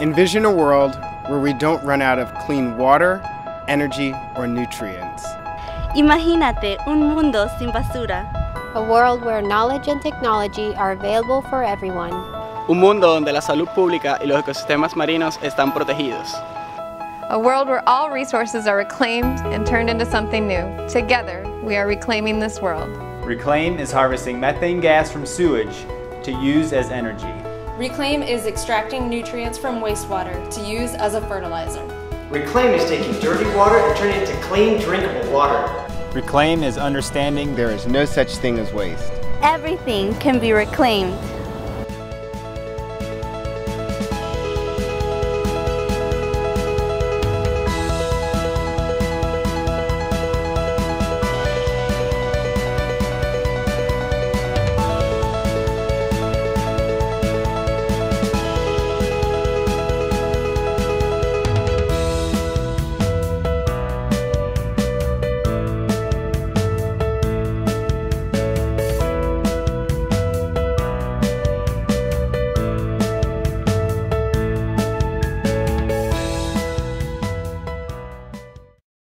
Envision a world where we don't run out of clean water, energy, or nutrients. Imagínate un mundo sin basura. A world where knowledge and technology are available for everyone. Un mundo donde la salud pública y los ecosistemas marinos están protegidos. A world where all resources are reclaimed and turned into something new. Together, we are reclaiming this world. Reclaim is harvesting methane gas from sewage to use as energy. Reclaim is extracting nutrients from wastewater to use as a fertilizer. Reclaim is taking dirty water and turning it into clean, drinkable water. Reclaim is understanding there is no such thing as waste. Everything can be reclaimed.